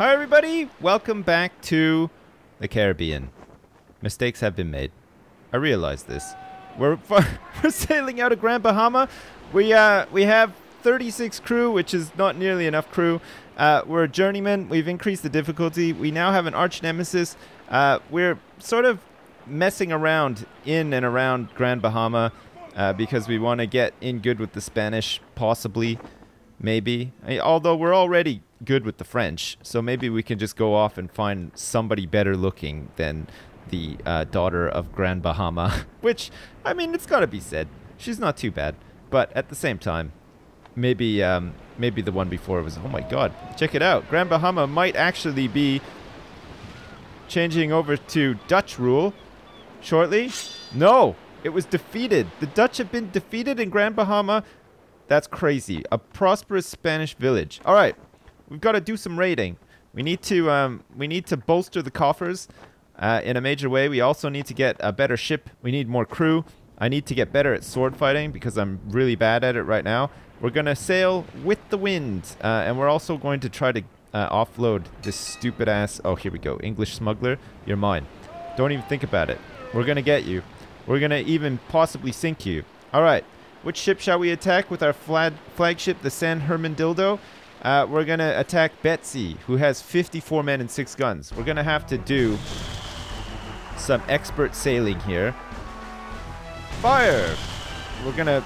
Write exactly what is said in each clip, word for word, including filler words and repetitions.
Hi everybody, welcome back to the Caribbean. Mistakes have been made. I realize this. We're we're sailing out of Grand Bahama. We uh we have thirty-six crew, which is not nearly enough crew. Uh, we're a journeyman. We've increased the difficulty. We now have an arch nemesis. Uh, we're sort of messing around in and around Grand Bahama uh, because we want to get in good with the Spanish, possibly, maybe. I, although we're already good with the French, so maybe we can just go off and find somebody better looking than the uh, daughter of Grand Bahama, which, I mean, it's gotta be said, she's not too bad, but at the same time, maybe um, maybe the one before was, oh my god, check it out, Grand Bahama might actually be changing over to Dutch rule shortly. No, it was defeated. The Dutch have been defeated in Grand Bahama. That's crazy. A prosperous Spanish village. All right. We've got to do some raiding. We need to um, we need to bolster the coffers uh, in a major way. We also need to get a better ship. We need more crew. I need to get better at sword fighting because I'm really bad at it right now. We're gonna sail with the wind, uh, and we're also going to try to uh, offload this stupid ass. Oh, here we go. English smuggler, you're mine. Don't even think about it. We're gonna get you. We're gonna even possibly sink you. All right. Which ship shall we attack with our flag flagship, the San Hermandildo? Uh, we're going to attack Betsy, who has fifty-four men and six guns. We're going to have to do some expert sailing here. Fire! We're going to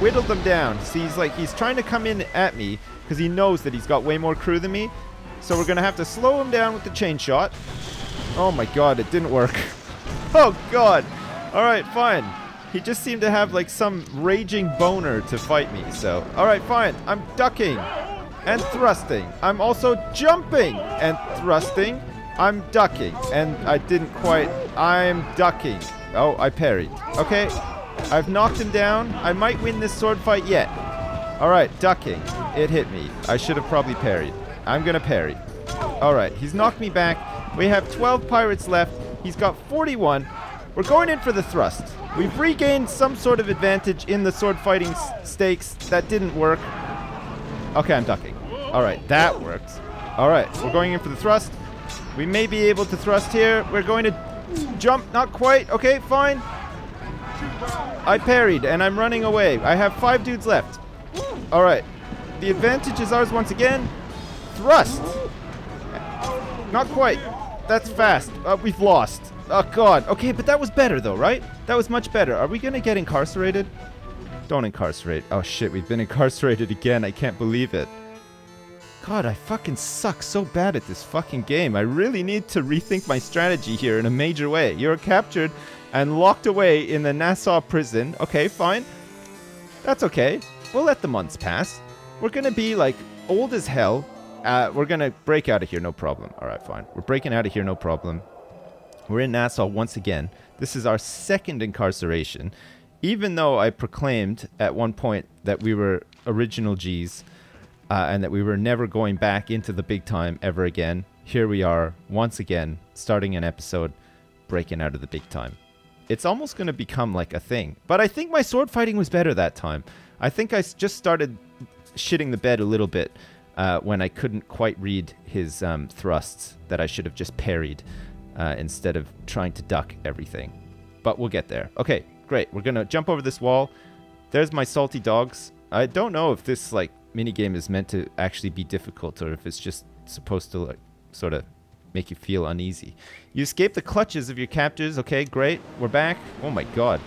whittle them down. See, he's like, he's trying to come in at me because he knows that he's got way more crew than me. So we're going to have to slow him down with the chain shot. Oh my god, it didn't work. Oh god. Alright, fine. He just seemed to have like some raging boner to fight me. So, alright, fine. I'm ducking. And thrusting. I'm also jumping and thrusting. I'm ducking. And I didn't quite. I'm ducking. Oh, I parried. Okay. I've knocked him down. I might win this sword fight yet. Alright, ducking. It hit me. I should have probably parried. I'm gonna parry. Alright, he's knocked me back. We have twelve pirates left. He's got forty-one. We're going in for the thrust. We've regained some sort of advantage in the sword fighting stakes. That didn't work. Okay, I'm ducking. Alright, that works. Alright, we're going in for the thrust. We may be able to thrust here. We're going to jump. Not quite. Okay, fine. I parried, and I'm running away. I have five dudes left. Alright. The advantage is ours once again. Thrust. Not quite. That's fast. Uh, we've lost. Oh, God. Okay, but that was better, though, right? That was much better. Are we going to get incarcerated? Don't incarcerate. Oh shit, we've been incarcerated again. I can't believe it. God, I fucking suck so bad at this fucking game. I really need to rethink my strategy here in a major way. You're captured and locked away in the Nassau prison. Okay, fine. That's okay. We'll let the months pass. We're gonna be like old as hell. Uh, we're gonna break out of here, no problem. Alright, fine. We're breaking out of here, no problem. We're in Nassau once again. This is our second incarceration. Even though I proclaimed at one point that we were original G's uh, and that we were never going back into the big time ever again, here we are once again starting an episode breaking out of the big time. It's almost going to become like a thing. But I think my sword fighting was better that time. I think I just started shitting the bed a little bit uh, when I couldn't quite read his um, thrusts that I should have just parried uh, instead of trying to duck everything. But we'll get there. Okay. Great, we're gonna jump over this wall. There's my salty dogs. I don't know if this like minigame is meant to actually be difficult or if it's just supposed to like sort of make you feel uneasy. You escape the clutches of your captors. Okay, great, we're back. Oh my god,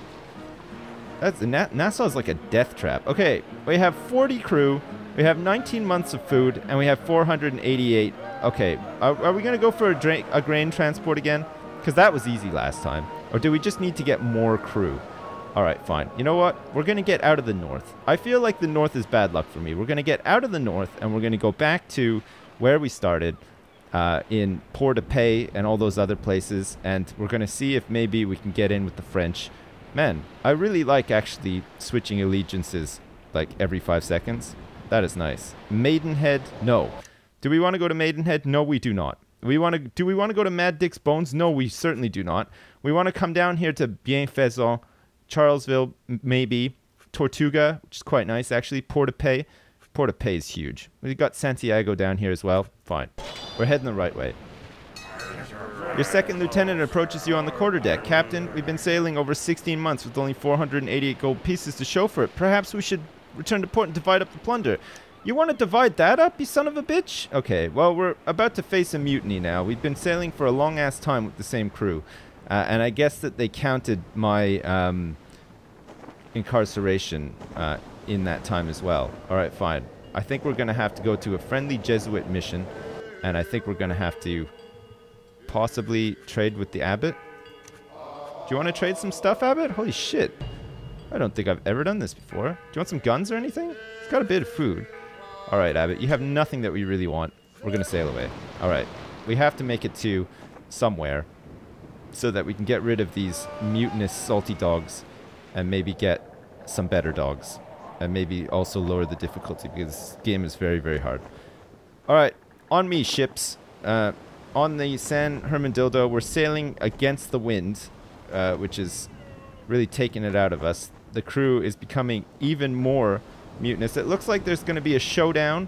that's Na Nassau's like a death trap. Okay, we have forty crew, we have nineteen months of food, and we have four hundred eighty-eight. Okay, are, are we gonna go for a, dra a grain transport again? Because that was easy last time. Or do we just need to get more crew? Alright, fine. You know what? We're going to get out of the north. I feel like the north is bad luck for me. We're going to get out of the north, and we're going to go back to where we started uh, in Port-de-Paix and all those other places, and we're going to see if maybe we can get in with the French. Man, I really like actually switching allegiances like every five seconds. That is nice. Maidenhead? No. Do we want to go to Maidenhead? No, we do not. We want to. Do we want to go to Mad Dick's Bones? No, we certainly do not. We want to come down here to Bienfaisant, Charlesville, maybe Tortuga, which is quite nice actually. Port-de-Paix, Port-de-Paix is huge. We've got Santiago down here as well. Fine. We're heading the right way. Your second lieutenant approaches you on the quarterdeck. Captain, we've been sailing over sixteen months with only four hundred eighty-eight gold pieces to show for it. Perhaps we should return to port and divide up the plunder. You want to divide that up, you son of a bitch? Okay, well, we're about to face a mutiny now. We've been sailing for a long-ass time with the same crew. Uh, and I guess that they counted my um, incarceration uh, in that time as well. All right, fine. I think we're going to have to go to a friendly Jesuit mission. And I think we're going to have to possibly trade with the abbot. Do you want to trade some stuff, abbot? Holy shit. I don't think I've ever done this before. Do you want some guns or anything? It's got a bit of food. All right, abbot. You have nothing that we really want. We're going to sail away. All right. We have to make it to somewhere, so that we can get rid of these mutinous salty dogs and maybe get some better dogs and maybe also lower the difficulty, because this game is very, very hard. All right, on me, ships. Uh, on the San Hermandildo, we're sailing against the wind, uh, which is really taking it out of us. The crew is becoming even more mutinous. It looks like there's going to be a showdown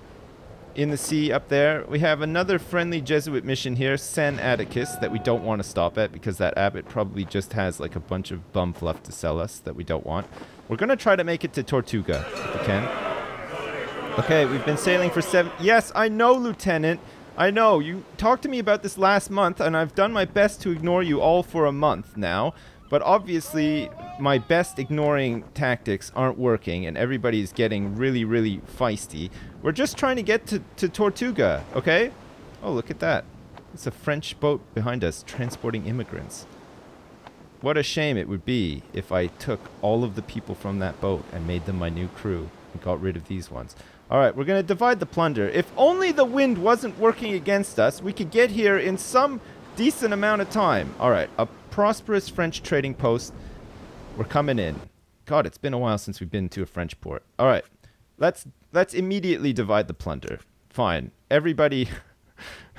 in the sea up there. We have another friendly Jesuit mission here, San Atticus, that we don't want to stop at because that abbot probably just has like a bunch of bum fluff to sell us that we don't want. We're going to try to make it to Tortuga if we can. Okay, we've been sailing for seven... Yes, I know, Lieutenant. I know. You talked to me about this last month, and I've done my best to ignore you all for a month now. But obviously, my best ignoring tactics aren't working, and everybody's getting really, really feisty. We're just trying to get to, to Tortuga, okay? Oh, look at that. It's a French boat behind us, transporting immigrants. What a shame it would be if I took all of the people from that boat and made them my new crew and got rid of these ones. All right, we're going to divide the plunder. If only the wind wasn't working against us, we could get here in some decent amount of time. All right, up. Prosperous French trading post. We're coming in. God, it's been a while since we've been to a French port. All right, let's let's immediately divide the plunder. Fine, everybody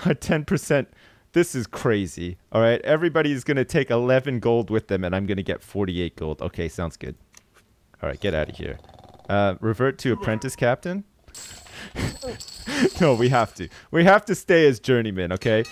are ten percent. This is crazy. All right, everybody is going to take eleven gold with them, and I'm going to get forty-eight gold. Okay, sounds good. All right, get out of here. Uh, revert to apprentice captain. No, we have to. We have to stay as journeymen, okay?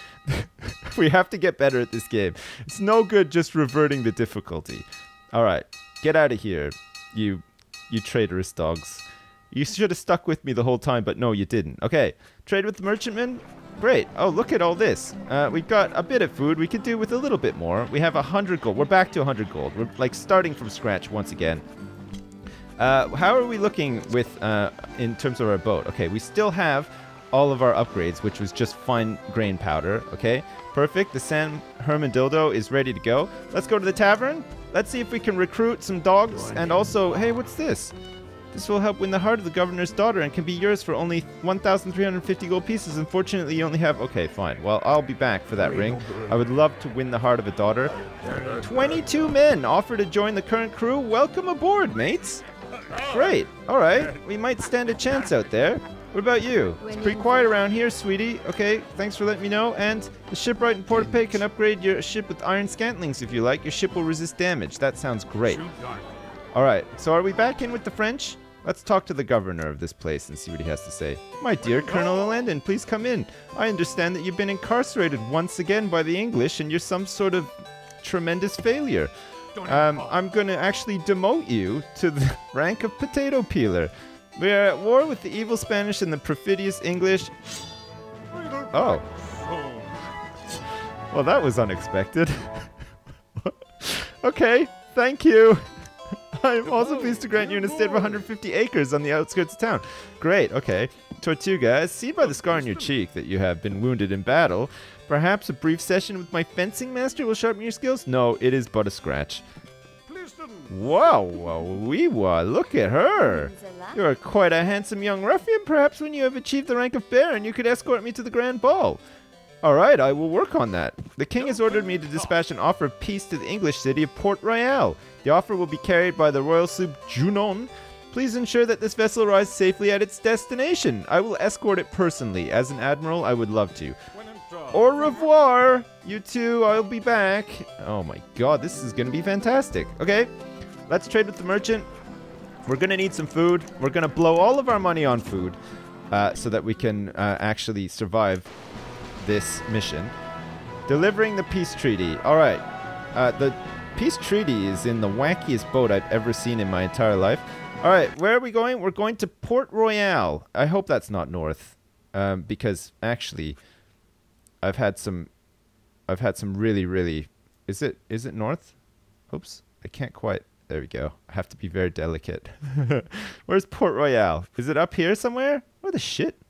We have to get better at this game. It's no good just reverting the difficulty. All right, get out of here, you you traitorous dogs. You should have stuck with me the whole time, but no, you didn't. Okay, trade with the merchantman. Great. Oh, look at all this. Uh, we've got a bit of food. We could do with a little bit more. We have one hundred gold. We're back to one hundred gold. We're, like, starting from scratch once again. Uh, how are we looking with uh, in terms of our boat? Okay, we still have all of our upgrades, which was just fine grain powder. Okay, perfect. The San Hermandildo is ready to go. Let's go to the tavern. Let's see if we can recruit some dogs. And also, hey, what's this? This will help win the heart of the governor's daughter and can be yours for only one thousand three hundred fifty gold pieces. Unfortunately, you only have... Okay, fine. Well, I'll be back for that ring. I would love to win the heart of a daughter. twenty-two men offer to join the current crew. Welcome aboard, mates. Great. All right. We might stand a chance out there. What about you? It's pretty quiet around here, sweetie. Okay, thanks for letting me know. And the shipwright in Port-de-Paix can upgrade your ship with iron scantlings if you like. Your ship will resist damage. That sounds great. All right, so are we back in with the French? Let's talk to the governor of this place and see what he has to say. My dear Colonel Landon, please come in. I understand that you've been incarcerated once again by the English and you're some sort of tremendous failure. Um, I'm going to actually demote you to the rank of potato peeler. We are at war with the evil Spanish and the perfidious English. Oh. Well, that was unexpected. Okay, thank you. I'm also pleased to grant you an estate of one hundred fifty acres on the outskirts of town. Great, okay. Tortuga, I see by the scar on your cheek that you have been wounded in battle. Perhaps a brief session with my fencing master will sharpen your skills? No, it is but a scratch. Whoa, whoa, wee wah, look at her. You are quite a handsome young ruffian. Perhaps when you have achieved the rank of baron, you could escort me to the grand ball. All right, I will work on that. The king has ordered me to dispatch an offer of peace to the English city of Port Royale. The offer will be carried by the royal sloop Junon. Please ensure that this vessel arrives safely at its destination. I will escort it personally. As an admiral, I would love to. Au revoir, you two. I'll be back. Oh my god, this is going to be fantastic. Okay, let's trade with the merchant. We're going to need some food. We're going to blow all of our money on food uh, so that we can uh, actually survive this mission. Delivering the peace treaty. All right. Uh, the peace treaty is in the wackiest boat I've ever seen in my entire life. All right. Where are we going? We're going to Port Royale. I hope that's not north um, because actually I've had some... I've had some really, really... Is it is it north? Oops. I can't quite... There we go. I have to be very delicate. Where's Port Royale? Is it up here somewhere? What the shit?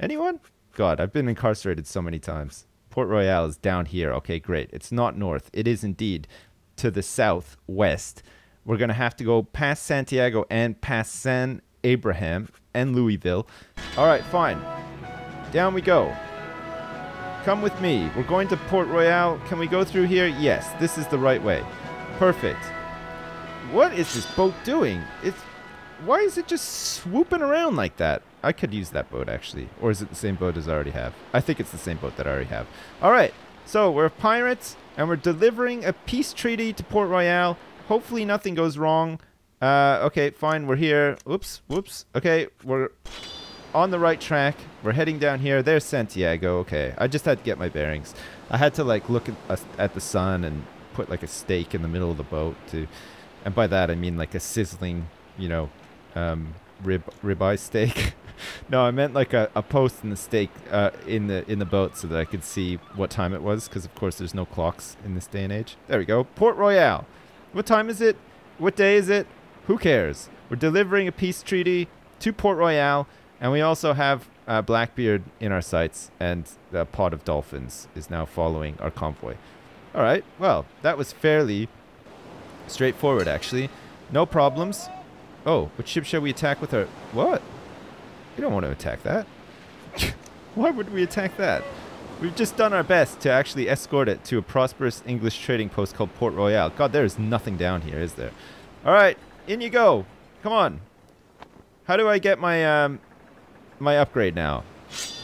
Anyone? God, I've been incarcerated so many times. Port Royale is down here. Okay, great. It's not north. It is indeed to the southwest. We're going to have to go past Santiago and past San Abraham and Louisville. All right, fine. Down we go. Come with me. We're going to Port Royale. Can we go through here? Yes, this is the right way. Perfect. What is this boat doing? It's why is it just swooping around like that? I could use that boat, actually. Or is it the same boat as I already have? I think it's the same boat that I already have. All right. So we're pirates, and we're delivering a peace treaty to Port Royale. Hopefully nothing goes wrong. Uh, okay, fine. We're here. Whoops, whoops. Okay, we're... on the right track. We're heading down here. There's Santiago. Okay. I just had to get my bearings. I had to like look at, at the sun and put like a stake in the middle of the boat to, and by that I mean like a sizzling, you know, um, rib ribeye steak. No, I meant like a, a post in the stake uh, in the in the boat so that I could see what time it was, because of course there's no clocks in this day and age. There we go. Port Royale. What time is it? What day is it? Who cares? We're delivering a peace treaty to Port Royale. And we also have uh, Blackbeard in our sights, and the pod of dolphins is now following our convoy. All right, well, that was fairly straightforward, actually. No problems. Oh, which ship shall we attack with our... What? We don't want to attack that. Why would we attack that? We've just done our best to actually escort it to a prosperous English trading post called Port Royale. God, there is nothing down here, is there? All right, in you go. Come on. How do I get my... Um, my upgrade now?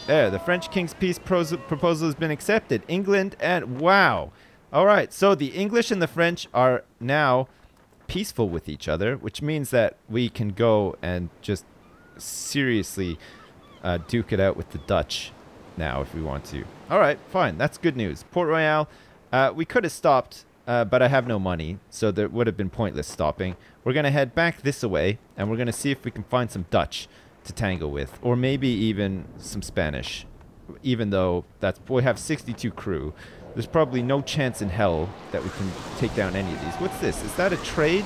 There, the French King's peace pros proposal has been accepted. England and... Wow. All right, so the English and the French are now peaceful with each other, which means that we can go and just seriously uh, duke it out with the Dutch now if we want to. All right, fine. That's good news. Port Royale, uh, we could have stopped, uh, but I have no money, so there would have been pointless stopping. We're going to head back this way, and we're going to see if we can find some Dutch to tangle with, or maybe even some Spanish, even though that's we have sixty-two crew. There's probably no chance in hell that we can take down any of these. What's this? Is that a trade?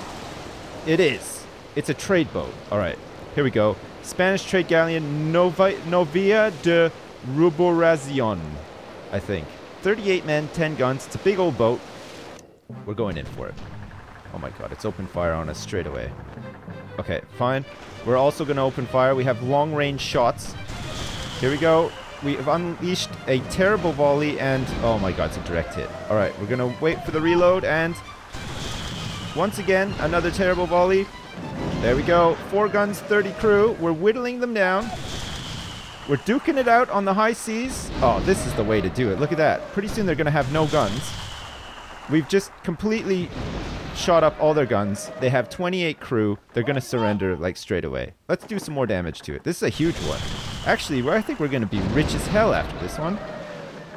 It is. It's a trade boat. All right, here we go. Spanish trade galleon Nova Novia de Ruboracion, I think. thirty-eight men, ten guns. It's a big old boat. We're going in for it. Oh my God, it's open fire on us straight away. Okay, fine. We're also going to open fire. We have long-range shots. Here we go. We have unleashed a terrible volley and... Oh my God, it's a direct hit. All right, we're going to wait for the reload and... Once again, another terrible volley. There we go. Four guns, thirty crew. We're whittling them down. We're duking it out on the high seas. Oh, this is the way to do it. Look at that. Pretty soon they're going to have no guns. We've just completely... shot up all their guns. They have twenty-eight crew. They're gonna surrender like straight away. Let's do some more damage to it. This is a huge one. Actually, I think we're gonna be rich as hell after this one.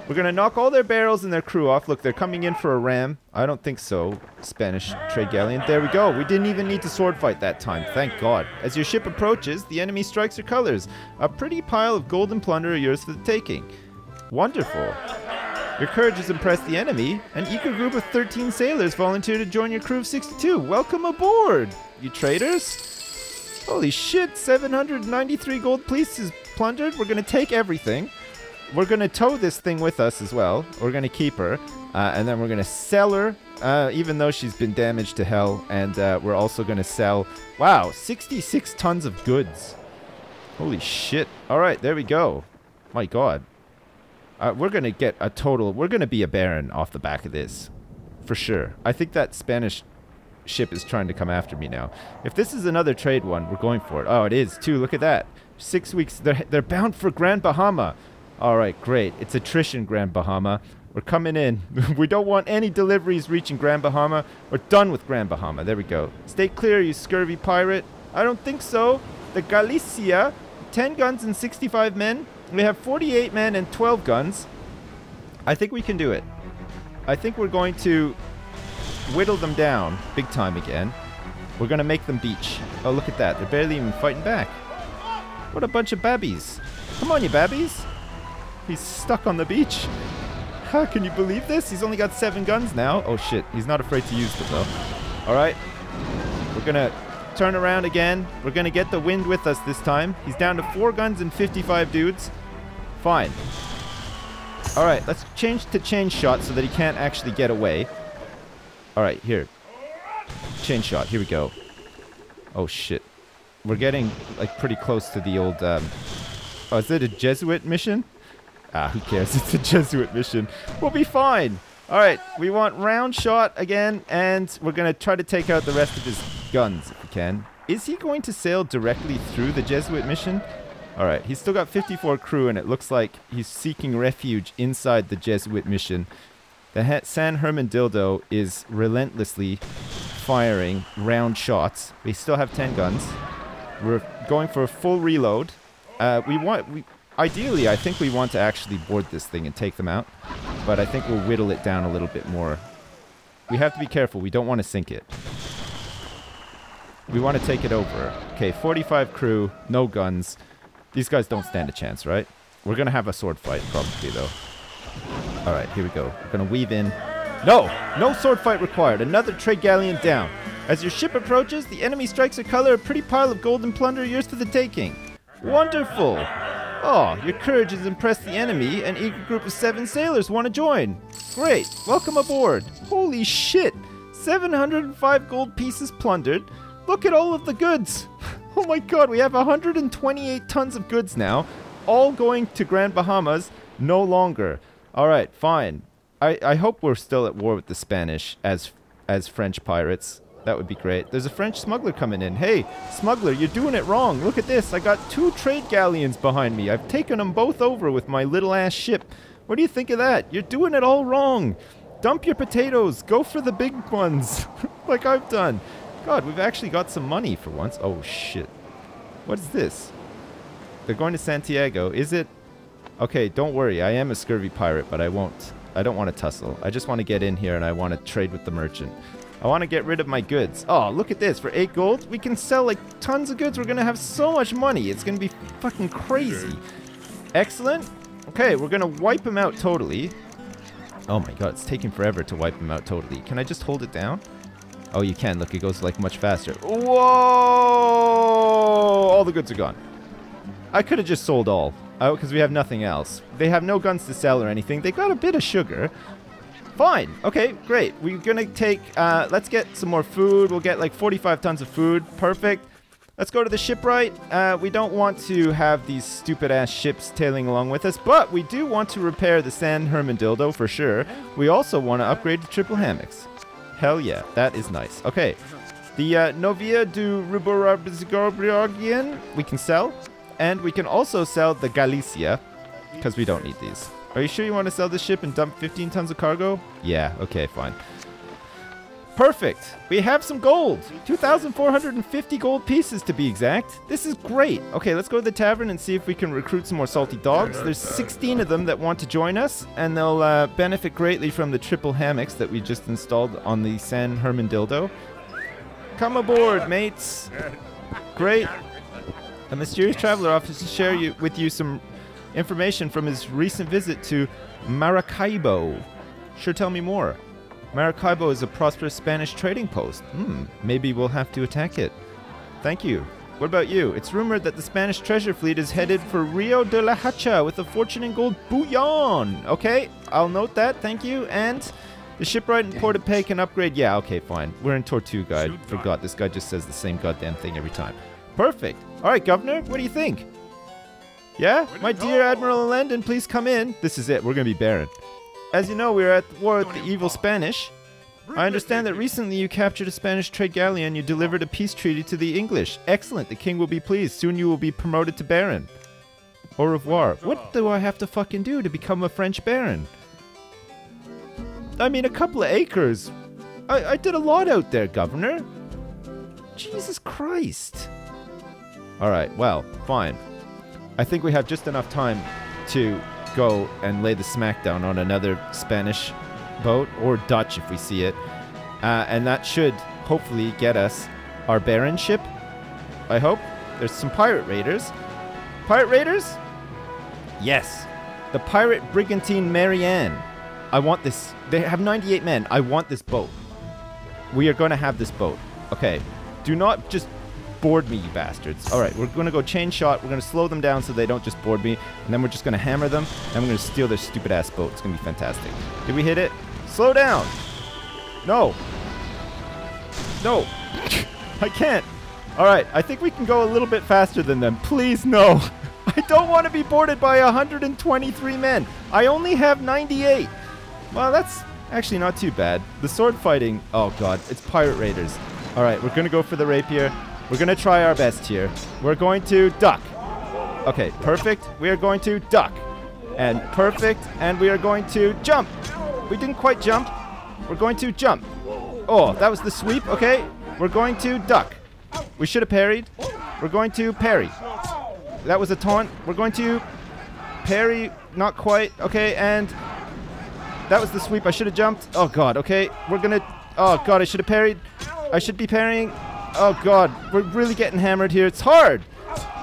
We're gonna knock all their barrels and their crew off. Look, they're coming in for a ram. I don't think so. Spanish trade galleon. There we go. We didn't even need to sword fight that time. Thank God. As your ship approaches, the enemy strikes your colors. A pretty pile of golden plunder are yours for the taking. Wonderful. Your courage has impressed the enemy. An eager group of thirteen sailors volunteered to join your crew of sixty-two. Welcome aboard, you traitors. Holy shit, seven hundred ninety-three gold pieces plundered. We're going to take everything. We're going to tow this thing with us as well. We're going to keep her. Uh, and then we're going to sell her, uh, even though she's been damaged to hell. And uh, we're also going to sell, wow, sixty-six tons of goods. Holy shit. All right, there we go. My God. Uh, we're going to get a total... We're going to be a baron off the back of this. For sure. I think that Spanish ship is trying to come after me now. If this is another trade one, we're going for it. Oh, it is too. Look at that. Six weeks. They're, they're bound for Grand Bahama. All right, great. It's attrition, Grand Bahama. We're coming in. We don't want any deliveries reaching Grand Bahama. We're done with Grand Bahama. There we go. Stay clear, you scurvy pirate. I don't think so. The Galicia, ten guns and sixty-five men. We have forty-eight men and twelve guns. I think we can do it. I think we're going to whittle them down big time again. We're going to make them beach. Oh, look at that. They're barely even fighting back. What a bunch of babbies. Come on, you babbies. He's stuck on the beach. How can you believe this? He's only got seven guns now. Oh, shit. He's not afraid to use them, though. All right. We're going to turn around again. We're going to get the wind with us this time. He's down to four guns and fifty-five dudes. Fine. All right. Let's change to chain shot so that he can't actually get away. All right. Here. Chain shot. Here we go. Oh, shit. We're getting, like, pretty close to the old, um... Oh, is it a Jesuit mission? Ah, who cares? It's a Jesuit mission. We'll be fine. All right. We want round shot again, and we're going to try to take out the rest of his guns if we can. Is he going to sail directly through the Jesuit mission? All right. He's still got fifty-four crew, and it looks like he's seeking refuge inside the Jesuit mission. The San Hermandildo is relentlessly firing round shots. We still have ten guns. We're going for a full reload. Uh, we want, we, ideally, I think we want to actually board this thing and take them out, but I think we'll whittle it down a little bit more. We have to be careful. We don't want to sink it. We want to take it over. Okay, forty-five crew, no guns. These guys don't stand a chance, right? We're going to have a sword fight probably, though. All right, here we go. We're going to weave in. No! No sword fight required. Another trade galleon down. As your ship approaches, the enemy strikes a color, a pretty pile of gold and plunder, yours for the taking. Wonderful! Oh, your courage has impressed the enemy. An eager group of seven sailors want to join. Great, welcome aboard. Holy shit! seven hundred five gold pieces plundered. Look at all of the goods! Oh my god, we have one hundred twenty-eight tons of goods now, all going to Grand Bahamas no longer. Alright, fine. I, I hope we're still at war with the Spanish as, as French pirates. That would be great. There's a French smuggler coming in. Hey, smuggler, you're doing it wrong. Look at this. I got two trade galleons behind me. I've taken them both over with my little ass ship. What do you think of that? You're doing it all wrong. Dump your potatoes. Go for the big ones, like I've done. God, we've actually got some money for once. Oh, shit. What's this? They're going to Santiago. Is it? Okay, don't worry. I am a scurvy pirate, but I won't. I don't want to tussle. I just want to get in here and I want to trade with the merchant. I want to get rid of my goods. Oh, look at this. For eight gold, we can sell, like, tons of goods. We're going to have so much money. It's going to be fucking crazy. Excellent. Okay, we're going to wipe him out totally. Oh, my God. It's taking forever to wipe him out totally. Can I just hold it down? Oh, you can. Look, it goes, like, much faster. Whoa! All the goods are gone. I could have just sold all. Oh, because we have nothing else. They have no guns to sell or anything. They got a bit of sugar. Fine. Okay, great. We're going to take... Uh, let's get some more food. We'll get like forty-five tons of food. Perfect. Let's go to the shipwright. Uh, we don't want to have these stupid-ass ships tailing along with us, but we do want to repair the San Hermandildo for sure. We also want to upgrade the triple hammocks. Hell yeah. That is nice. Okay. The uh, Novia de Ruboracion we can sell. And we can also sell the Galicia because we don't need these. Are you sure you want to sell this ship and dump fifteen tons of cargo? Yeah, okay, fine. Perfect! We have some gold! two thousand four hundred fifty gold pieces to be exact. This is great! Okay, let's go to the tavern and see if we can recruit some more salty dogs. There's sixteen of them that want to join us, and they'll uh, benefit greatly from the triple hammocks that we just installed on the San Hermandildo. Come aboard, mates! Great! A mysterious traveler offers to share you, with you some... information from his recent visit to Maracaibo. Sure, tell me more. Maracaibo is a prosperous Spanish trading post. Hmm, maybe we'll have to attack it. Thank you. What about you? It's rumored that the Spanish treasure fleet is headed for Rio de la Hacha with a fortune in gold bullion. Okay, I'll note that. Thank you. And the shipwright in Port-de-Paix can upgrade. Yeah, okay, fine. We're in Tortuga. I forgot. This guy just says the same goddamn thing every time. Perfect. All right, Governor, what do you think? Yeah? My dear Admiral Landon, please come in. This is it. We're going to be barren. As you know, we are at war with the evil Spanish. I understand that recently you captured a Spanish trade galleon. You delivered a peace treaty to the English. Excellent. The king will be pleased. Soon you will be promoted to baron. Au revoir. What do I have to fucking do to become a French baron? I mean, a couple of acres. I, I did a lot out there, Governor. Jesus Christ. Alright, well, fine. I think we have just enough time to go and lay the smackdown on another Spanish boat, or Dutch if we see it. Uh, and that should hopefully get us our Baron ship, I hope. There's some pirate raiders. Pirate raiders? Yes. The pirate brigantine Marianne. I want this. They have ninety-eight men. I want this boat. We are going to have this boat. Okay. Do not just board me, you bastards. All right. We're going to go chain shot. We're going to slow them down so they don't just board me. And then we're just going to hammer them. And we're going to steal their stupid ass boat. It's going to be fantastic. Did we hit it? Slow down. No. No. I can't. All right. I think we can go a little bit faster than them. Please, no. I don't want to be boarded by one hundred twenty-three men. I only have ninety-eight. Well, that's actually not too bad. The sword fighting... Oh, God. It's pirate raiders. All right. We're going to go for the rapier. We're going to try our best here. We're going to duck. Okay. Perfect. We are going to duck. And perfect. And we are going to jump. We didn't quite jump. We're going to jump. Oh, that was the sweep. Okay. We're going to duck. We should have parried. We're going to parry. That was a taunt. We're going to parry. Not quite. Okay, and that was the sweep. I should have jumped. Oh, God. Okay, we're going to... Oh, God, I should have parried. I should be parrying. Oh, God. We're really getting hammered here. It's hard.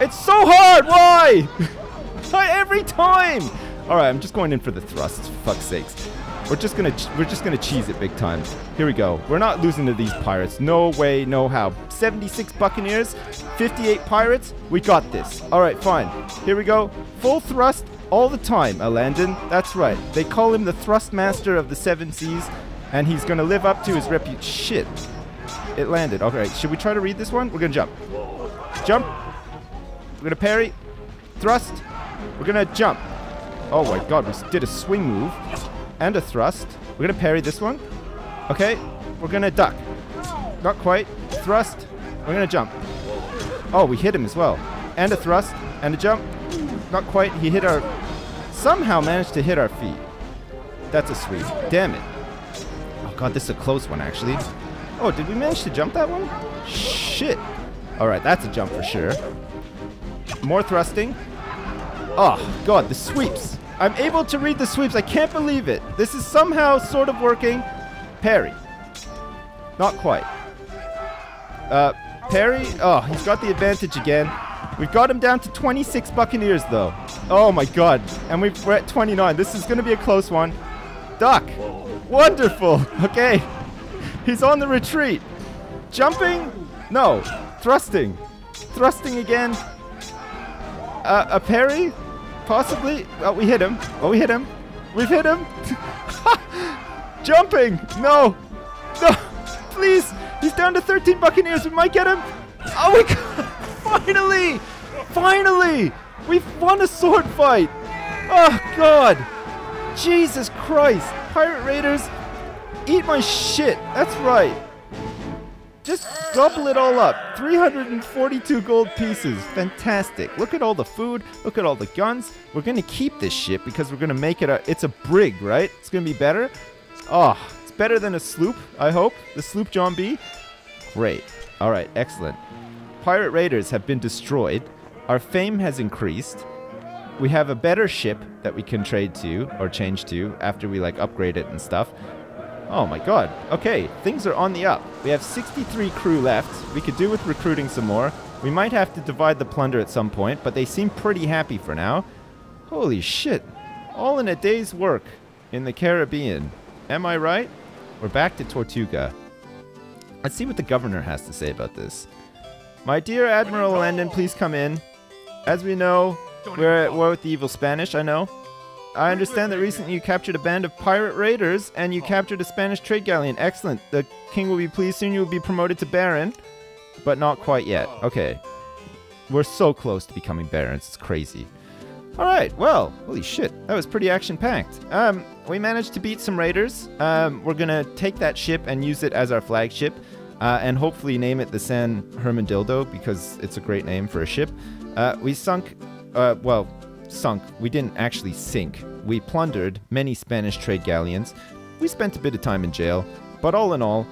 It's so hard. Why? Every time. All right, I'm just going in for the thrusts. Fuck's sakes. We're just going to we're just going to cheese it big time. Here we go. We're not losing to these pirates. No way, no how. seventy-six buccaneers, fifty-eight pirates. We got this. All right, fine. Here we go. Full thrust all the time, Alandon. That's right. They call him the thrust master of the seven seas, and he's going to live up to his reputation. Shit. It landed. All right. Should we try to read this one? We're going to jump. Jump. We're going to parry. Thrust. We're going to jump. Oh, my God. We did a swing move. And a thrust. We're going to parry this one. Okay. We're going to duck. Not quite. Thrust. We're going to jump. Oh, we hit him as well. And a thrust. And a jump. Not quite. He hit our... Somehow managed to hit our feet. That's a sweep. Damn it. Oh, God. This is a close one, actually. Oh, did we manage to jump that one? Shit. All right. That's a jump for sure. More thrusting. Oh, God. The sweeps. I'm able to read the sweeps. I can't believe it. This is somehow sort of working. Parry. Not quite. Uh, parry. Oh, he's got the advantage again. We've got him down to twenty-six buccaneers, though. Oh, my God. And we've, we're at twenty-nine. This is going to be a close one. Duck. Wonderful. Okay. He's on the retreat. Jumping? No. Thrusting. Thrusting again. Uh, a parry? Possibly. Oh, we hit him. Oh, we hit him. We've hit him. Jumping. No. No. Please. He's down to thirteen buccaneers. We might get him. Oh, my God. Finally. Finally. We've won a sword fight. Oh, God. Jesus Christ. Pirate raiders. Eat my shit. That's right. Just double it all up. three hundred forty-two gold pieces. Fantastic. Look at all the food. Look at all the guns. We're going to keep this ship because we're going to make it a... It's a brig, right? It's going to be better. Oh, it's better than a sloop, I hope. The sloop John B. Great. All right, excellent. Pirate raiders have been destroyed. Our fame has increased. We have a better ship that we can trade to or change to after we, like, upgrade it and stuff. Oh, my God. Okay, things are on the up. We have sixty-three crew left. We could do with recruiting some more. We might have to divide the plunder at some point, but they seem pretty happy for now. Holy shit. All in a day's work in the Caribbean. Am I right? We're back to Tortuga. Let's see what the governor has to say about this. My dear Admiral Landon, please come in. As we know, we're at war with the evil Spanish, I know. I understand that recently you captured a band of pirate raiders, and you captured a Spanish trade galleon. Excellent. The king will be pleased. Soon you will be promoted to baron, but not quite yet. Okay. We're so close to becoming barons. It's crazy. All right. Well, holy shit. That was pretty action-packed. Um, we managed to beat some raiders. Um, we're going to take that ship and use it as our flagship, uh, and hopefully name it the San Hermandildo, because it's a great name for a ship. Uh, we sunk... Uh, well... Sunk. We didn't actually sink. We plundered many Spanish trade galleons. We spent a bit of time in jail, but all in all,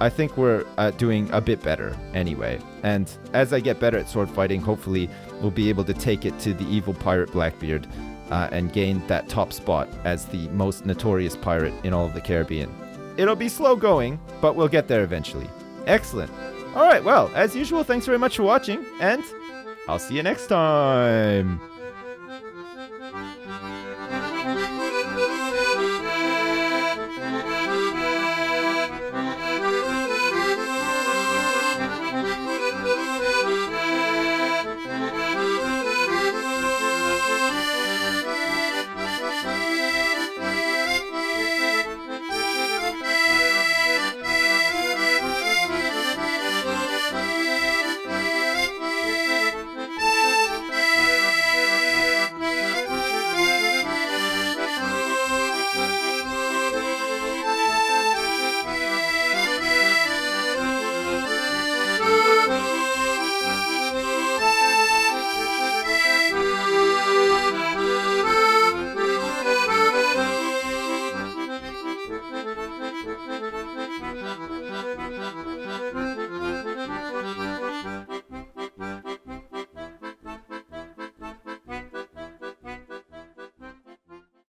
I think we're uh, doing a bit better anyway. And as I get better at sword fighting, hopefully we'll be able to take it to the evil pirate Blackbeard uh, and gain that top spot as the most notorious pirate in all of the Caribbean. It'll be slow going, but we'll get there eventually. Excellent. All right, well, as usual, thanks very much for watching, and I'll see you next time.